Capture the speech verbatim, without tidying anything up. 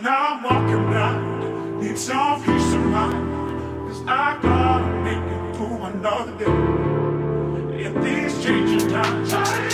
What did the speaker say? Now I'm walking blind, need some peace of mind, 'cause I gotta make it through another day. In these changing times